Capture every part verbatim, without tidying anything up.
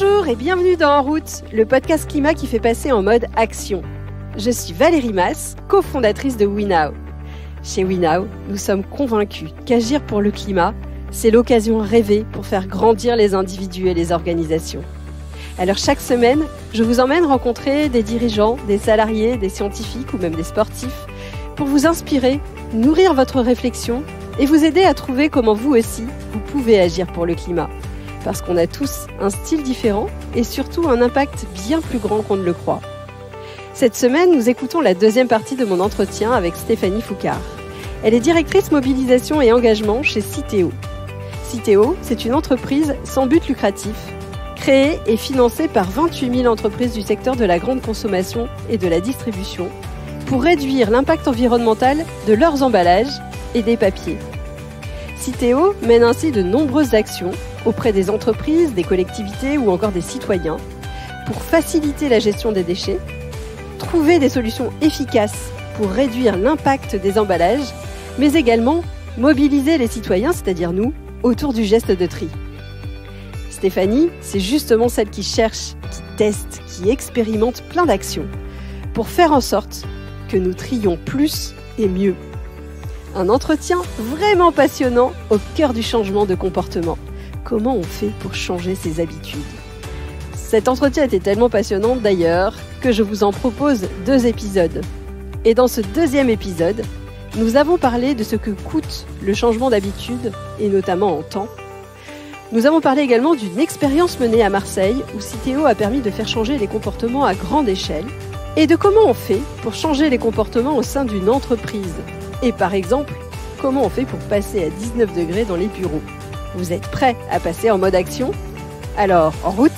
Bonjour et bienvenue dans En route, le podcast climat qui fait passer en mode action. Je suis Valérie Mas, cofondatrice de WeNow. Chez WeNow, nous sommes convaincus qu'agir pour le climat, c'est l'occasion rêvée pour faire grandir les individus et les organisations. Alors chaque semaine, je vous emmène rencontrer des dirigeants, des salariés, des scientifiques ou même des sportifs pour vous inspirer, nourrir votre réflexion et vous aider à trouver comment vous aussi, vous pouvez agir pour le climat. Parce qu'on a tous un style différent et surtout un impact bien plus grand qu'on ne le croit. Cette semaine, nous écoutons la deuxième partie de mon entretien avec Stéphanie Foucard. Elle est directrice mobilisation et engagement chez Citeo. Citeo, c'est une entreprise sans but lucratif, créée et financée par vingt-huit mille entreprises du secteur de la grande consommation et de la distribution pour réduire l'impact environnemental de leurs emballages et des papiers. Citeo mène ainsi de nombreuses actions auprès des entreprises, des collectivités ou encore des citoyens, pour faciliter la gestion des déchets, trouver des solutions efficaces pour réduire l'impact des emballages, mais également mobiliser les citoyens, c'est-à-dire nous, autour du geste de tri. Stéphanie, c'est justement celle qui cherche, qui teste, qui expérimente plein d'actions, pour faire en sorte que nous trions plus et mieux. Un entretien vraiment passionnant au cœur du changement de comportement. Comment on fait pour changer ses habitudes? Cet entretien était tellement passionnant d'ailleurs que je vous en propose deux épisodes. Et dans ce deuxième épisode, nous avons parlé de ce que coûte le changement d'habitude et notamment en temps. Nous avons parlé également d'une expérience menée à Marseille où Citeo a permis de faire changer les comportements à grande échelle et de comment on fait pour changer les comportements au sein d'une entreprise. Et par exemple, comment on fait pour passer à dix-neuf degrés dans les bureaux? Vous êtes prêts à passer en mode action? Alors, en route!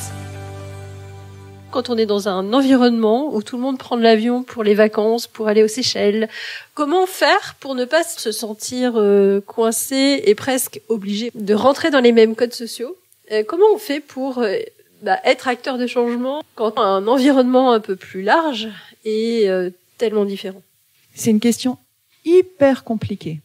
Quand on est dans un environnement où tout le monde prend de l'avion pour les vacances, pour aller aux Seychelles, comment faire pour ne pas se sentir euh, coincé et presque obligé de rentrer dans les mêmes codes sociaux? euh, Comment on fait pour euh, bah, être acteur de changement quand on a un environnement un peu plus large et euh, tellement différent? C'est une question hyper compliquée.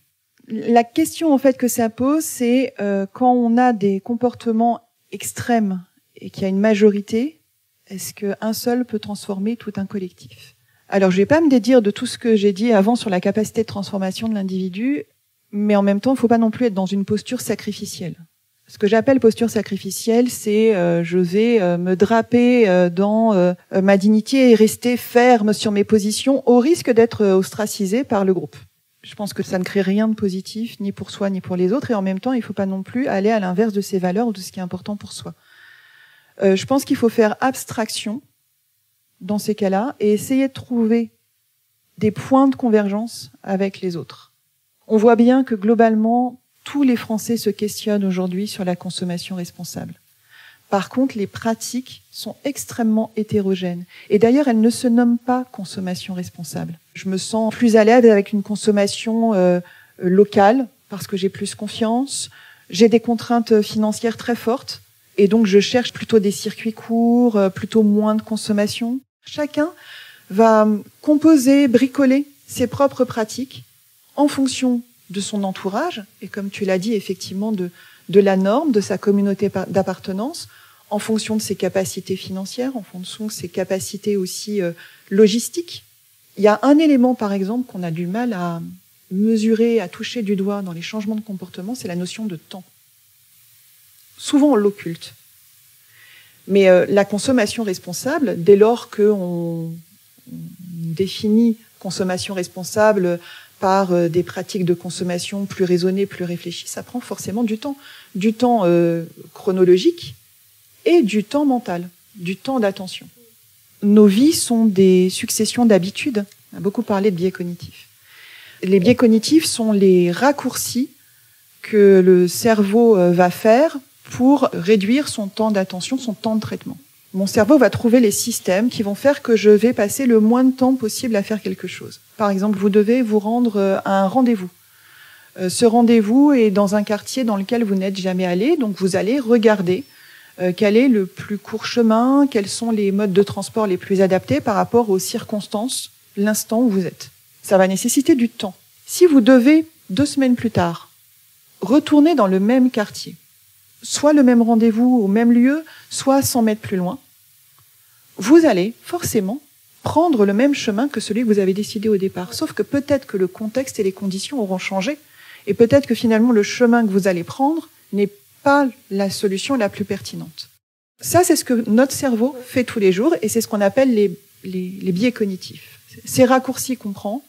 La question en fait que ça pose, c'est euh, quand on a des comportements extrêmes et qu'il y a une majorité, est-ce qu'un seul peut transformer tout un collectif? Alors je vais pas me dédire de tout ce que j'ai dit avant sur la capacité de transformation de l'individu, mais en même temps, il faut pas non plus être dans une posture sacrificielle. Ce que j'appelle posture sacrificielle, c'est euh, je vais euh, me draper euh, dans euh, ma dignité et rester ferme sur mes positions au risque d'être euh, ostracisé par le groupe. Je pense que ça ne crée rien de positif, ni pour soi, ni pour les autres. Et en même temps, il ne faut pas non plus aller à l'inverse de ses valeurs ou de ce qui est important pour soi. Euh, je pense qu'il faut faire abstraction dans ces cas-là et essayer de trouver des points de convergence avec les autres. On voit bien que globalement, tous les Français se questionnent aujourd'hui sur la consommation responsable. Par contre, les pratiques sont extrêmement hétérogènes. Et d'ailleurs, elles ne se nomment pas consommation responsable. Je me sens plus à l'aise avec une consommation euh, locale, parce que j'ai plus confiance. J'ai des contraintes financières très fortes. Et donc, je cherche plutôt des circuits courts, euh, plutôt moins de consommation. Chacun va composer, bricoler ses propres pratiques en fonction de son entourage. Et comme tu l'as dit, effectivement, de... de la norme, de sa communauté d'appartenance, en fonction de ses capacités financières, en fonction de ses capacités aussi euh, logistiques. Il y a un élément, par exemple, qu'on a du mal à mesurer, à toucher du doigt dans les changements de comportement, c'est la notion de temps. Souvent, on l'occulte. Mais euh, la consommation responsable, dès lors qu'on définit consommation responsable par des pratiques de consommation plus raisonnées, plus réfléchies, ça prend forcément du temps. Du temps euh, chronologique et du temps mental, du temps d'attention. Nos vies sont des successions d'habitudes. On a beaucoup parlé de biais cognitifs. Les biais cognitifs sont les raccourcis que le cerveau va faire pour réduire son temps d'attention, son temps de traitement. Mon cerveau va trouver les systèmes qui vont faire que je vais passer le moins de temps possible à faire quelque chose. Par exemple, vous devez vous rendre à un rendez-vous. Ce rendez-vous est dans un quartier dans lequel vous n'êtes jamais allé, donc vous allez regarder quel est le plus court chemin, quels sont les modes de transport les plus adaptés par rapport aux circonstances, l'instant où vous êtes. Ça va nécessiter du temps. Si vous devez, deux semaines plus tard, retourner dans le même quartier, soit le même rendez-vous au même lieu, soit cent mètres plus loin, vous allez forcément prendre le même chemin que celui que vous avez décidé au départ. Sauf que peut-être que le contexte et les conditions auront changé, et peut-être que finalement le chemin que vous allez prendre n'est pas la solution la plus pertinente. Ça, c'est ce que notre cerveau fait tous les jours, et c'est ce qu'on appelle les, les, les biais cognitifs. Ces raccourcis qu'on prend,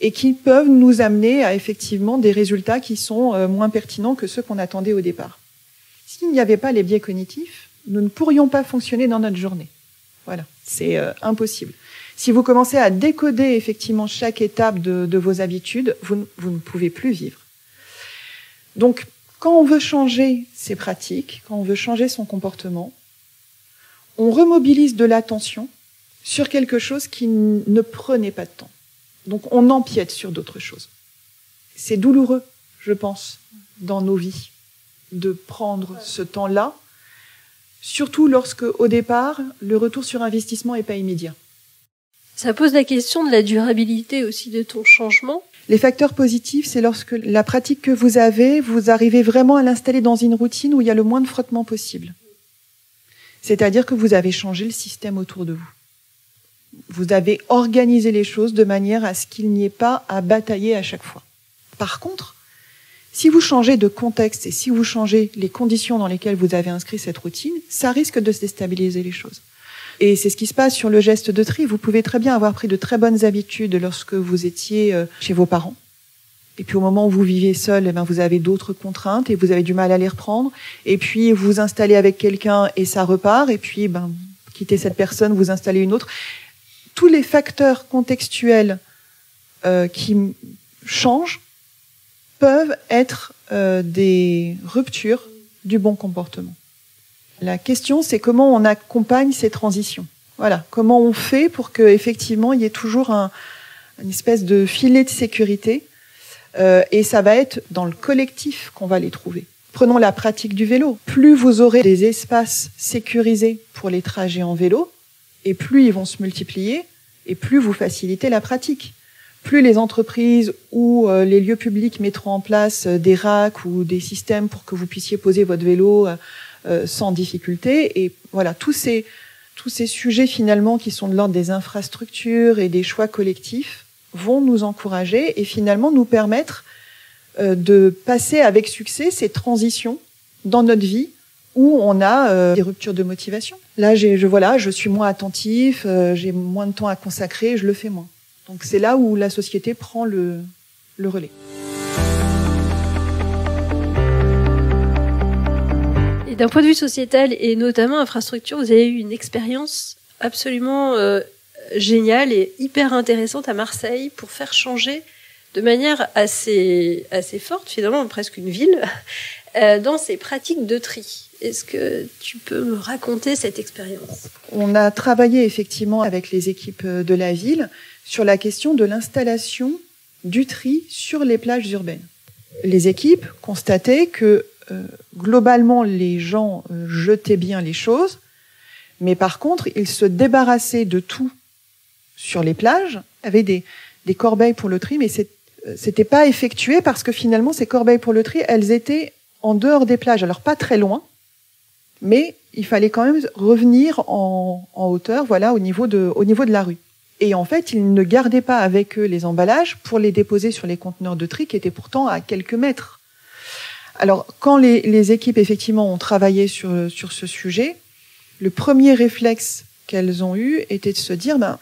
et qui peuvent nous amener à effectivement des résultats qui sont moins pertinents que ceux qu'on attendait au départ. S'il n'y avait pas les biais cognitifs, nous ne pourrions pas fonctionner dans notre journée. Voilà, c'est euh, impossible. Si vous commencez à décoder effectivement chaque étape de, de vos habitudes, vous, vous ne pouvez plus vivre. Donc, quand on veut changer ses pratiques, quand on veut changer son comportement, on remobilise de l'attention sur quelque chose qui ne prenait pas de temps. Donc, on empiète sur d'autres choses. C'est douloureux, je pense, dans nos vies, de prendre ce temps-là, surtout lorsque, au départ, le retour sur investissement n'est pas immédiat. Ça pose la question de la durabilité aussi de ton changement. Les facteurs positifs, c'est lorsque la pratique que vous avez, vous arrivez vraiment à l'installer dans une routine où il y a le moins de frottement possible. C'est-à-dire que vous avez changé le système autour de vous. Vous avez organisé les choses de manière à ce qu'il n'y ait pas à batailler à chaque fois. Par contre, si vous changez de contexte et si vous changez les conditions dans lesquelles vous avez inscrit cette routine, ça risque de déstabiliser les choses. Et c'est ce qui se passe sur le geste de tri. Vous pouvez très bien avoir pris de très bonnes habitudes lorsque vous étiez chez vos parents. Et puis au moment où vous vivez seul, eh ben, vous avez d'autres contraintes et vous avez du mal à les reprendre. Et puis vous vous installez avec quelqu'un et ça repart. Et puis ben, quittez cette personne, vous installez une autre. Tous les facteurs contextuels euh, qui changent peuvent être euh, des ruptures du bon comportement. La question, c'est comment on accompagne ces transitions. Voilà, comment on fait pour que effectivement il y ait toujours un, une espèce de filet de sécurité. Euh, et ça va être dans le collectif qu'on va les trouver. Prenons la pratique du vélo. Plus vous aurez des espaces sécurisés pour les trajets en vélo, et plus ils vont se multiplier, et plus vous facilitez la pratique. Plus les entreprises ou euh, les lieux publics mettront en place euh, des racks ou des systèmes pour que vous puissiez poser votre vélo euh, sans difficulté. Et voilà, tous ces, tous ces sujets finalement qui sont de l'ordre des infrastructures et des choix collectifs vont nous encourager et finalement nous permettre euh, de passer avec succès ces transitions dans notre vie, où on a euh, des ruptures de motivation. Là, j'ai, je, voilà, je suis moins attentif, euh, j'ai moins de temps à consacrer, je le fais moins. Donc c'est là où la société prend le, le relais. Et d'un point de vue sociétal et notamment infrastructure, vous avez eu une expérience absolument euh, géniale et hyper intéressante à Marseille pour faire changer de manière assez, assez forte, finalement presque une ville, Euh, dans ces pratiques de tri. Est-ce que tu peux me raconter cette expérience? On a travaillé effectivement avec les équipes de la ville sur la question de l'installation du tri sur les plages urbaines. Les équipes constataient que euh, globalement les gens euh, jetaient bien les choses, mais par contre ils se débarrassaient de tout sur les plages, avaient des, des corbeilles pour le tri, mais c'est, euh, c'était pas effectué parce que finalement ces corbeilles pour le tri, elles étaient en dehors des plages, alors pas très loin, mais il fallait quand même revenir en, en hauteur, voilà, au niveau de, au niveau de la rue. Et en fait, ils ne gardaient pas avec eux les emballages pour les déposer sur les conteneurs de tri qui étaient pourtant à quelques mètres. Alors, quand les, les équipes, effectivement, ont travaillé sur, sur ce sujet, le premier réflexe qu'elles ont eu était de se dire, ben,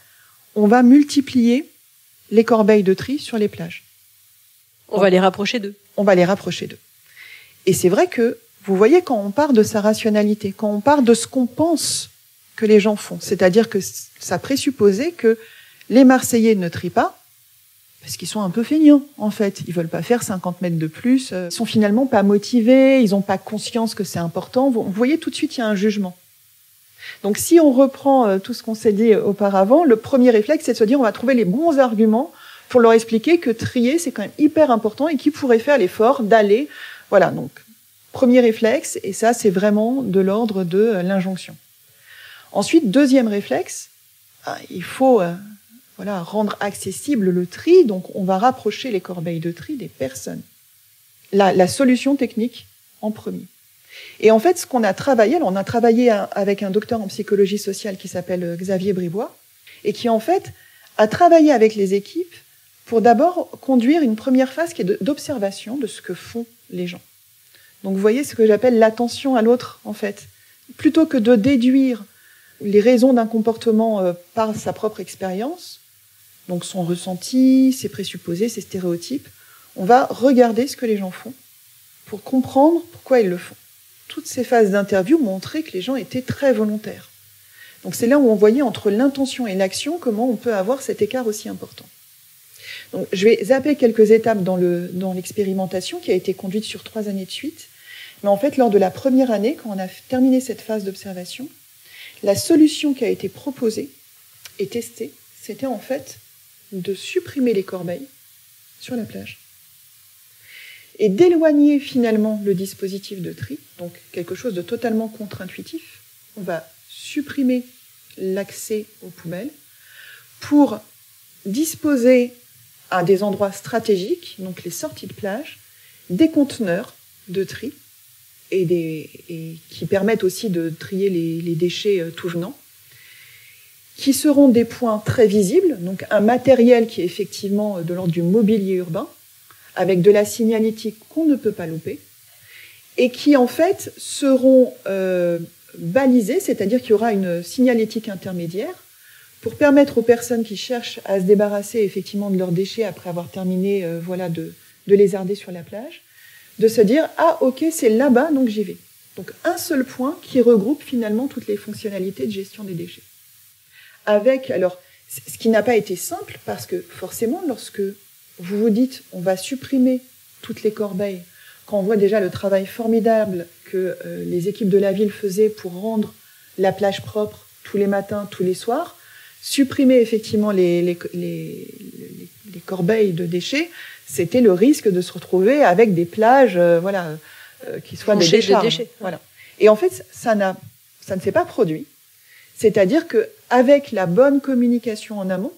on va multiplier les corbeilles de tri sur les plages. On Donc, va les rapprocher d'eux. On va les rapprocher d'eux. Et c'est vrai que, vous voyez, quand on part de sa rationalité, quand on part de ce qu'on pense que les gens font, c'est-à-dire que ça présupposait que les Marseillais ne trient pas, parce qu'ils sont un peu feignants, en fait. Ils veulent pas faire cinquante mètres de plus, ils sont finalement pas motivés, ils ont pas conscience que c'est important. Vous voyez, tout de suite, il y a un jugement. Donc, si on reprend tout ce qu'on s'est dit auparavant, le premier réflexe, c'est de se dire, on va trouver les bons arguments pour leur expliquer que trier, c'est quand même hyper important et qu'ils pourraient faire l'effort d'aller. Voilà, donc, premier réflexe, et ça, c'est vraiment de l'ordre de l'injonction. Ensuite, deuxième réflexe, il faut euh, voilà, rendre accessible le tri, donc on va rapprocher les corbeilles de tri des personnes. La, la solution technique en premier. Et en fait, ce qu'on a travaillé, alors on a travaillé avec un docteur en psychologie sociale qui s'appelle Xavier Bribois, et qui en fait a travaillé avec les équipes pour d'abord conduire une première phase qui est d'observation de ce que font les gens. Donc vous voyez ce que j'appelle l'attention à l'autre, en fait. Plutôt que de déduire les raisons d'un comportement par sa propre expérience, donc son ressenti, ses présupposés, ses stéréotypes, on va regarder ce que les gens font pour comprendre pourquoi ils le font. Toutes ces phases d'interview montraient que les gens étaient très volontaires. Donc c'est là où on voyait entre l'intention et l'action comment on peut avoir cet écart aussi important. Donc je vais zapper quelques étapes dans le, dans l'expérimentation qui a été conduite sur trois années de suite. Mais en fait, lors de la première année, quand on a terminé cette phase d'observation, la solution qui a été proposée et testée, c'était en fait de supprimer les corbeilles sur la plage et d'éloigner finalement le dispositif de tri, donc quelque chose de totalement contre-intuitif. On va supprimer l'accès aux poubelles pour disposer à des endroits stratégiques, donc les sorties de plage, des conteneurs de tri et, des, et qui permettent aussi de trier les, les déchets tout venant, qui seront des points très visibles, donc un matériel qui est effectivement de l'ordre du mobilier urbain, avec de la signalétique qu'on ne peut pas louper, et qui en fait seront euh, balisés, c'est-à-dire qu'il y aura une signalétique intermédiaire, pour permettre aux personnes qui cherchent à se débarrasser effectivement de leurs déchets après avoir terminé euh, voilà, de, de lézarder sur la plage, de se dire « Ah, ok, c'est là-bas, donc j'y vais ». Donc un seul point qui regroupe finalement toutes les fonctionnalités de gestion des déchets. Avec, alors, ce qui n'a pas été simple, parce que forcément, lorsque vous vous dites « on va supprimer toutes les corbeilles », quand on voit déjà le travail formidable que euh, les équipes de la ville faisaient pour rendre la plage propre tous les matins, tous les soirs, supprimer effectivement les, les, les, les, les corbeilles de déchets, c'était le risque de se retrouver avec des plages euh, voilà, euh, qui soient des décharges. Des déchets. Voilà. Et en fait, ça, n'a, ça ne s'est pas produit. C'est-à-dire qu'avec la bonne communication en amont,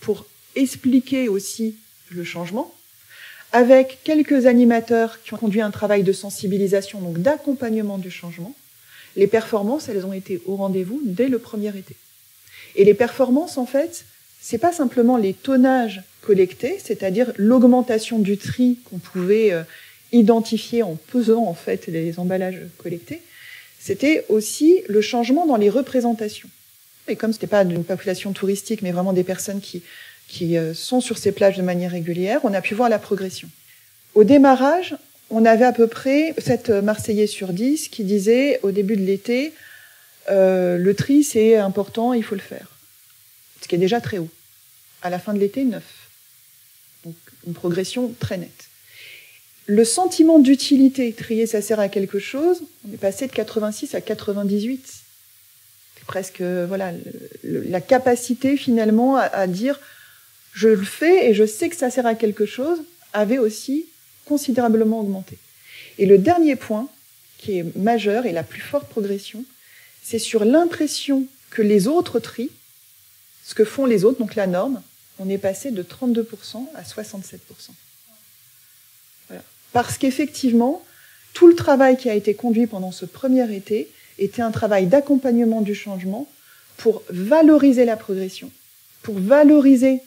pour expliquer aussi le changement, avec quelques animateurs qui ont conduit un travail de sensibilisation, donc d'accompagnement du changement, les performances, elles ont été au rendez-vous dès le premier été. Et les performances, en fait, c'est pas simplement les tonnages collectés, c'est-à-dire l'augmentation du tri qu'on pouvait euh, identifier en pesant, en fait, les emballages collectés. C'était aussi le changement dans les représentations. Et comme c'était pas une population touristique, mais vraiment des personnes qui, qui euh, sont sur ces plages de manière régulière, on a pu voir la progression. Au démarrage, on avait à peu près sept Marseillais sur dix qui disaient, au début de l'été, Euh, le tri, c'est important, il faut le faire. Ce qui est déjà très haut. À la fin de l'été, neuf. Donc, une progression très nette. Le sentiment d'utilité, trier, ça sert à quelque chose, on est passé de quatre-vingt-six à quatre-vingt-dix-huit. C'est presque, voilà, le, la capacité, finalement, à, à dire « je le fais et je sais que ça sert à quelque chose » avait aussi considérablement augmenté. Et le dernier point, qui est majeur et la plus forte progression, c'est sur l'impression que les autres trient, ce que font les autres, donc la norme, on est passé de trente-deux pour cent à soixante-sept pour cent. Voilà. Parce qu'effectivement, tout le travail qui a été conduit pendant ce premier été était un travail d'accompagnement du changement pour valoriser la progression, pour valoriser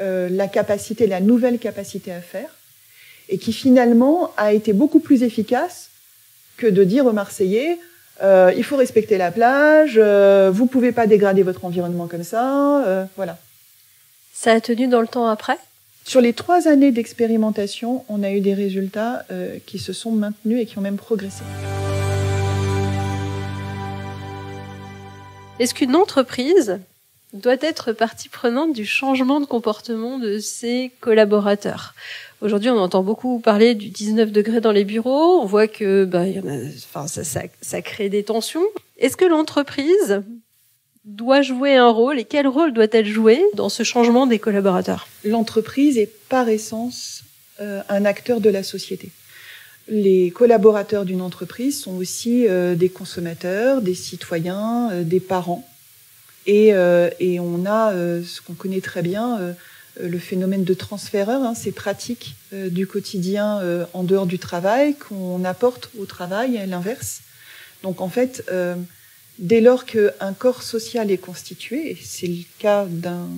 euh, la capacité, la nouvelle capacité à faire, et qui finalement a été beaucoup plus efficace que de dire aux Marseillais Euh, il faut respecter la plage, euh, vous pouvez pas dégrader votre environnement comme ça, euh, voilà. Ça a tenu dans le temps après? Sur les trois années d'expérimentation, on a eu des résultats euh, qui se sont maintenus et qui ont même progressé. Est-ce qu'une entreprise doit être partie prenante du changement de comportement de ses collaborateurs? Aujourd'hui, on entend beaucoup parler du dix-neuf degrés dans les bureaux. On voit que ben, y en a, enfin, ça, ça, ça crée des tensions. Est-ce que l'entreprise doit jouer un rôle et quel rôle doit-elle jouer dans ce changement des collaborateurs? L'entreprise est par essence euh, un acteur de la société. Les collaborateurs d'une entreprise sont aussi euh, des consommateurs, des citoyens, euh, des parents. Et, euh, et on a euh, ce qu'on connaît très bien... Euh, le phénomène de transféreur, hein, ces pratiques euh, du quotidien euh, en dehors du travail qu'on apporte au travail, et l'inverse. Donc en fait, euh, dès lors qu'un corps social est constitué, et c'est le cas d'un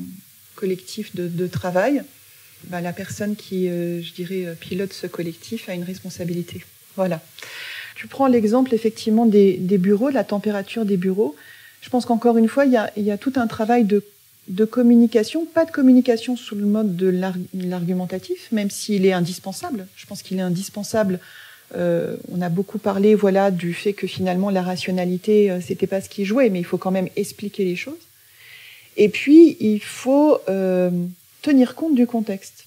collectif de, de travail, bah, la personne qui, euh, je dirais, pilote ce collectif a une responsabilité. Voilà. Tu prends l'exemple effectivement des, des bureaux, de la température des bureaux. Je pense qu'encore une fois, il y a, il y a tout un travail de de communication, pas de communication sous le mode de l'argumentatif, même s'il est indispensable. Je pense qu'il est indispensable. Euh, on a beaucoup parlé, voilà, du fait que finalement la rationalité, euh, c'était pas ce qui jouait, mais il faut quand même expliquer les choses. Et puis il faut euh, tenir compte du contexte.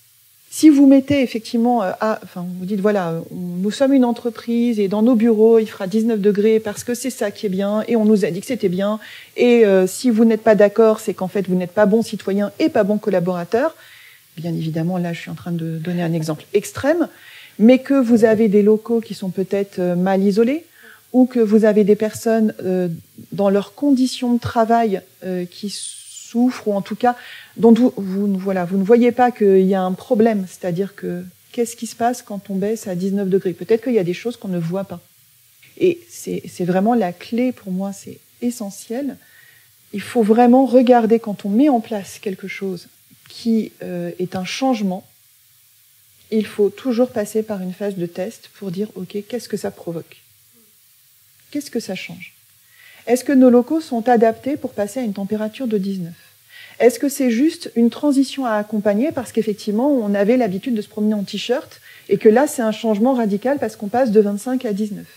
Si vous mettez effectivement, euh, à, enfin, vous dites voilà, on, nous sommes une entreprise et dans nos bureaux il fera dix-neuf degrés parce que c'est ça qui est bien et on nous a dit que c'était bien. Et euh, si vous n'êtes pas d'accord, c'est qu'en fait vous n'êtes pas bon citoyen et pas bon collaborateur. Bien évidemment, là je suis en train de donner un exemple extrême, mais que vous avez des locaux qui sont peut-être mal isolés ou que vous avez des personnes euh, dans leurs conditions de travail euh, qui sont souffre, ou en tout cas, dont vous, vous, voilà, vous ne voyez pas qu'il y a un problème. C'est-à-dire que qu'est-ce qui se passe quand on baisse à dix-neuf degrés? Peut-être qu'il y a des choses qu'on ne voit pas. Et c'est vraiment la clé pour moi, c'est essentiel. Il faut vraiment regarder quand on met en place quelque chose qui euh, est un changement, il faut toujours passer par une phase de test pour dire, OK, qu'est-ce que ça provoque? Qu'est-ce que ça change? Est-ce que nos locaux sont adaptés pour passer à une température de dix-neuf? Est-ce que c'est juste une transition à accompagner parce qu'effectivement, on avait l'habitude de se promener en t-shirt et que là, c'est un changement radical parce qu'on passe de vingt-cinq à dix-neuf?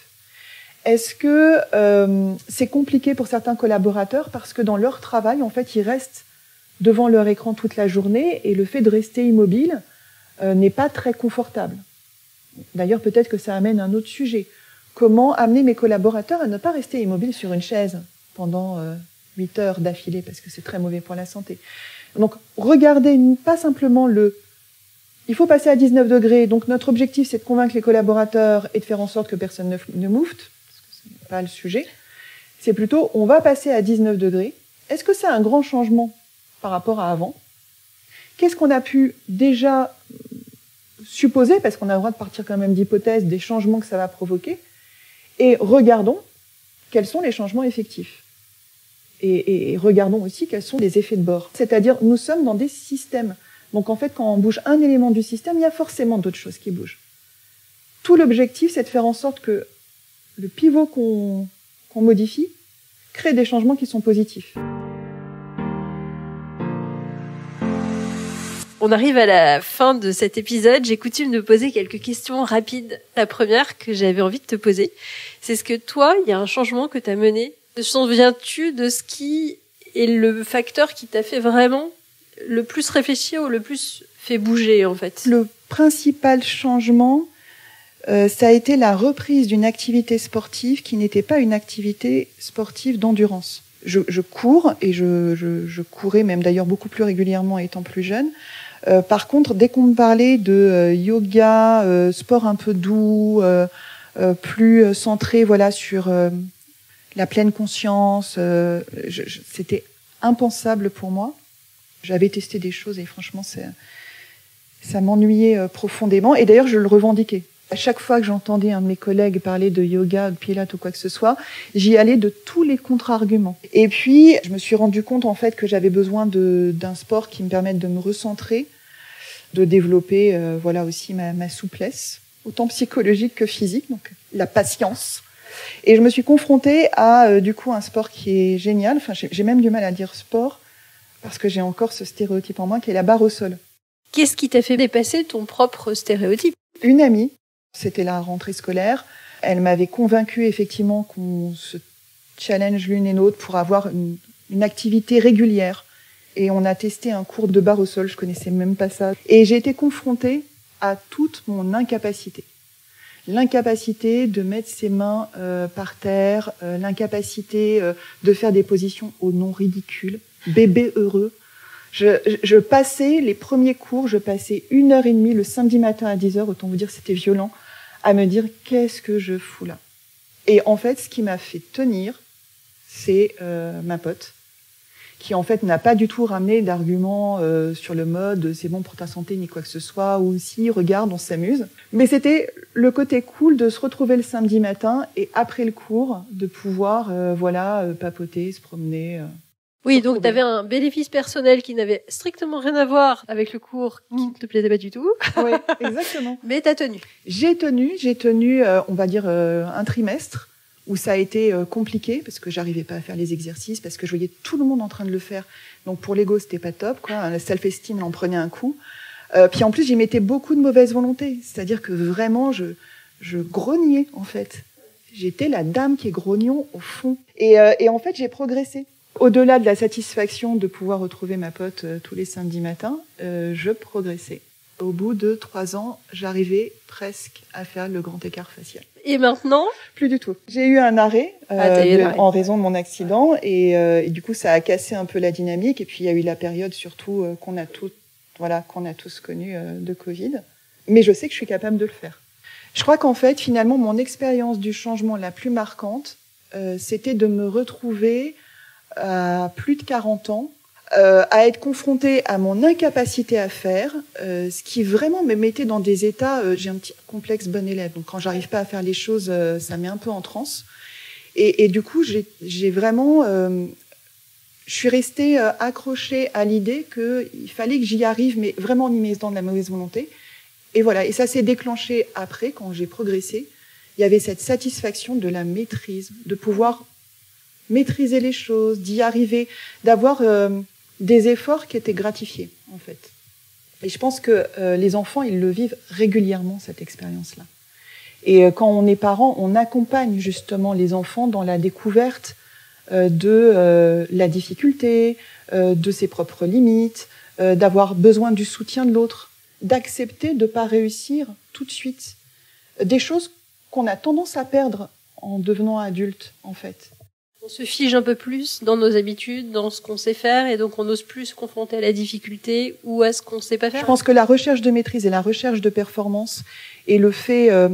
Est-ce que euh, c'est compliqué pour certains collaborateurs parce que dans leur travail, en fait, ils restent devant leur écran toute la journée et le fait de rester immobile euh, n'est pas très confortable? D'ailleurs, peut-être que ça amène un autre sujet. Comment amener mes collaborateurs à ne pas rester immobiles sur une chaise pendant euh, huit heures d'affilée, parce que c'est très mauvais pour la santé. Donc, regardez pas simplement le... Il faut passer à dix-neuf degrés, donc notre objectif, c'est de convaincre les collaborateurs et de faire en sorte que personne ne, ne moufte, parce que ce n'est pas le sujet. C'est plutôt, on va passer à dix-neuf degrés. Est-ce que c'est un grand changement par rapport à avant? Qu'est-ce qu'on a pu déjà supposer, parce qu'on a le droit de partir quand même d'hypothèses, des changements que ça va provoquer? Et regardons quels sont les changements effectifs. Et, et, et regardons aussi quels sont les effets de bord. C'est-à-dire, nous sommes dans des systèmes. Donc en fait, quand on bouge un élément du système, il y a forcément d'autres choses qui bougent. Tout l'objectif, c'est de faire en sorte que le pivot qu'on qu'on modifie crée des changements qui sont positifs. On arrive à la fin de cet épisode. J'ai coutume de poser quelques questions rapides. La première que j'avais envie de te poser, c'est est-ce que toi, il y a un changement que tu as mené? Te souviens-tu de ce qui est le facteur qui t'a fait vraiment le plus réfléchir ou le plus fait bouger, en fait? Le principal changement, euh, ça a été la reprise d'une activité sportive qui n'était pas une activité sportive d'endurance. Je, je cours, et je, je, je courais même d'ailleurs beaucoup plus régulièrement étant plus jeune. Euh, par contre, dès qu'on me parlait de euh, yoga, euh, sport un peu doux, euh, euh, plus centré, voilà, sur euh, la pleine conscience, euh, je, je, c'était impensable pour moi. J'avais testé des choses et franchement, ça m'ennuyait euh, profondément. Et d'ailleurs, je le revendiquais. À chaque fois que j'entendais un de mes collègues parler de yoga, de pilates ou quoi que ce soit, j'y allais de tous les contre-arguments. Et puis, je me suis rendu compte en fait que j'avais besoin d'un sport qui me permette de me recentrer, de développer euh, voilà aussi ma, ma souplesse, autant psychologique que physique, donc la patience. Et je me suis confrontée à euh, du coup un sport qui est génial. Enfin, j'ai même du mal à dire sport parce que j'ai encore ce stéréotype en moi qui est la barre au sol. Qu'est-ce qui t'a fait dépasser ton propre stéréotype? Une amie. C'était la rentrée scolaire. Elle m'avait convaincue effectivement qu'on se challenge l'une et l'autre pour avoir une, une activité régulière. Et on a testé un cours de barre au sol, je connaissais même pas ça. Et j'ai été confrontée à toute mon incapacité. L'incapacité de mettre ses mains euh, par terre, euh, l'incapacité euh, de faire des positions au nom ridicule, bébé heureux. Je, je, je passais les premiers cours, je passais une heure et demie le samedi matin à dix heures, autant vous dire c'était violent, à me dire qu'est-ce que je fous là. Et en fait, ce qui m'a fait tenir, c'est euh, ma pote, qui en fait n'a pas du tout ramené d'arguments euh, sur le mode c'est bon pour ta santé ni quoi que ce soit, ou si regarde on s'amuse. Mais c'était le côté cool de se retrouver le samedi matin et après le cours de pouvoir euh, voilà euh, papoter, se promener. Euh, oui, se donc tu avais un bénéfice personnel qui n'avait strictement rien à voir avec le cours qui ne mmh. te plaisait pas du tout. Oui, exactement. Mais t'as tenu. J'ai tenu, j'ai tenu euh, on va dire euh, un trimestre où ça a été compliqué parce que j'arrivais pas à faire les exercices, parce que je voyais tout le monde en train de le faire. Donc pour l'ego, c'était pas top, quoi. La self-esteem en prenait un coup. Euh, puis en plus, j'y mettais beaucoup de mauvaise volonté. C'est-à-dire que vraiment, je, je grognais, en fait. J'étais la dame qui est grognon au fond. Et, euh, et en fait, j'ai progressé. Au-delà de la satisfaction de pouvoir retrouver ma pote euh, tous les samedis matins, euh, je progressais. Au bout de trois ans, j'arrivais presque à faire le grand écart facial. Et maintenant? Plus du tout. J'ai eu un arrêt euh, ah, de, arrêt. en raison de mon accident ouais. et, euh, et du coup, ça a cassé un peu la dynamique. Et puis, il y a eu la période surtout euh, qu'on a tout, voilà, qu'on a tous connue euh, de Covid. Mais je sais que je suis capable de le faire. Je crois qu'en fait, finalement, mon expérience du changement la plus marquante, euh, c'était de me retrouver à plus de quarante ans. Euh, à être confrontée à mon incapacité à faire, euh, ce qui vraiment me mettait dans des états, euh, j'ai un petit complexe bon élève, donc quand j'arrive pas à faire les choses, euh, ça met un peu en transe. Et, et du coup, j'ai, j'ai vraiment, euh, je suis restée euh, accrochée à l'idée qu'il fallait que j'y arrive, mais vraiment en y mettant de la mauvaise volonté. Et voilà, et ça s'est déclenché après, quand j'ai progressé, il y avait cette satisfaction de la maîtrise, de pouvoir maîtriser les choses, d'y arriver, d'avoir... Euh, des efforts qui étaient gratifiés, en fait. Et je pense que euh, les enfants, ils le vivent régulièrement, cette expérience-là. Et euh, quand on est parent, on accompagne justement les enfants dans la découverte euh, de euh, la difficulté, euh, de ses propres limites, euh, d'avoir besoin du soutien de l'autre, d'accepter de pas réussir tout de suite. Des choses qu'on a tendance à perdre en devenant adulte, en fait. On se fige un peu plus dans nos habitudes, dans ce qu'on sait faire, et donc on n'ose plus se confronter à la difficulté ou à ce qu'on ne sait pas faire. Je pense que la recherche de maîtrise et la recherche de performance et le fait euh,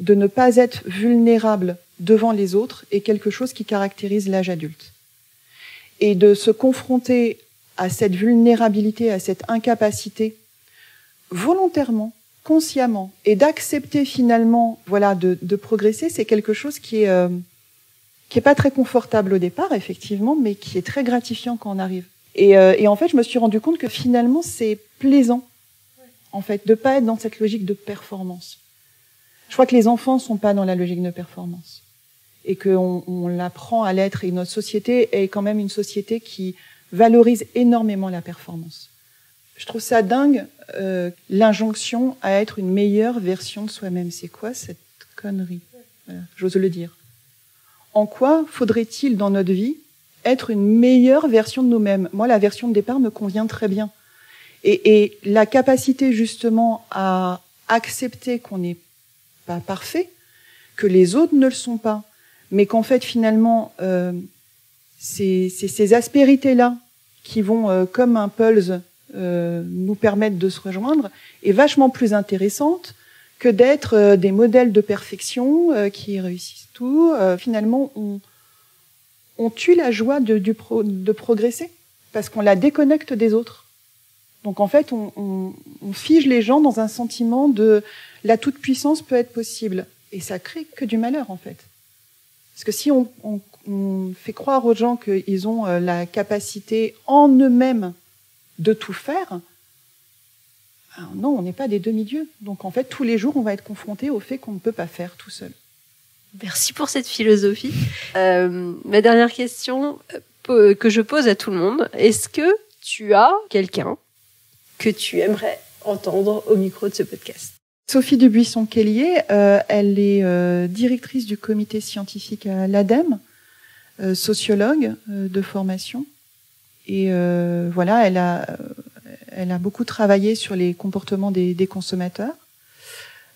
de ne pas être vulnérable devant les autres est quelque chose qui caractérise l'âge adulte. Et de se confronter à cette vulnérabilité, à cette incapacité, volontairement, consciemment, et d'accepter finalement, voilà, de, de progresser, c'est quelque chose qui est... Euh, qui est pas très confortable au départ, effectivement, mais qui est très gratifiant quand on arrive. Et, euh, et en fait, je me suis rendu compte que finalement, c'est plaisant, en fait, de pas être dans cette logique de performance. Je crois que les enfants sont pas dans la logique de performance. Et qu'on on l'apprend à l'être. Et notre société est quand même une société qui valorise énormément la performance. Je trouve ça dingue, euh, l'injonction à être une meilleure version de soi-même. C'est quoi cette connerie? Voilà, j'ose le dire. En quoi faudrait-il, dans notre vie, être une meilleure version de nous-mêmes? Moi, la version de départ me convient très bien. Et, et la capacité, justement, à accepter qu'on n'est pas parfait, que les autres ne le sont pas, mais qu'en fait, finalement, euh, c'est ces aspérités-là qui vont, euh, comme un pulse, euh, nous permettre de se rejoindre, est vachement plus intéressante que d'être euh, des modèles de perfection euh, qui réussissent tout. Euh, finalement, on, on tue la joie de, du pro, de progresser parce qu'on la déconnecte des autres. Donc en fait, on, on, on fige les gens dans un sentiment de la toute-puissance peut être possible. Et ça crée que du malheur, en fait. Parce que si on, on, on fait croire aux gens qu'ils ont euh, la capacité en eux-mêmes de tout faire... Alors non, on n'est pas des demi-dieux. Donc en fait, tous les jours, on va être confronté au fait qu'on ne peut pas faire tout seul. Merci pour cette philosophie. Euh, ma dernière question que je pose à tout le monde, est-ce que tu as quelqu'un que tu aimerais entendre au micro de ce podcast? Sophie Dubuisson-Quellier, euh, elle est euh, directrice du comité scientifique à l'ADEME, euh, sociologue euh, de formation. Et euh, voilà, elle a... Euh, Elle a beaucoup travaillé sur les comportements des, des consommateurs.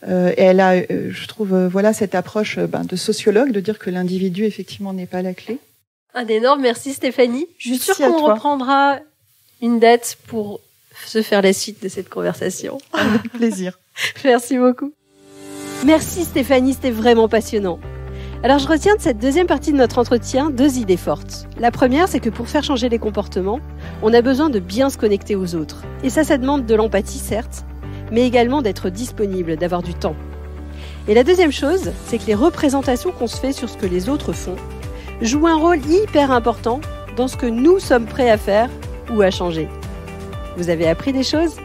Euh, et elle a, euh, je trouve, euh, voilà cette approche euh, ben, de sociologue, de dire que l'individu, effectivement, n'est pas la clé. Un énorme merci, Stéphanie. Je suis sûre qu'on reprendra une date pour se faire la suite de cette conversation. Avec plaisir. Merci beaucoup. Merci, Stéphanie, c'était vraiment passionnant. Alors je retiens de cette deuxième partie de notre entretien deux idées fortes. La première, c'est que pour faire changer les comportements, on a besoin de bien se connecter aux autres. Et ça, ça demande de l'empathie, certes, mais également d'être disponible, d'avoir du temps. Et la deuxième chose, c'est que les représentations qu'on se fait sur ce que les autres font jouent un rôle hyper important dans ce que nous sommes prêts à faire ou à changer. Vous avez appris des choses ?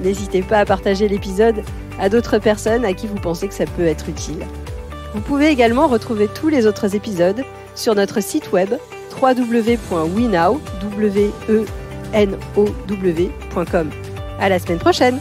N'hésitez pas à partager l'épisode à d'autres personnes à qui vous pensez que ça peut être utile. Vous pouvez également retrouver tous les autres épisodes sur notre site web w w w point wenow point com. À la semaine prochaine!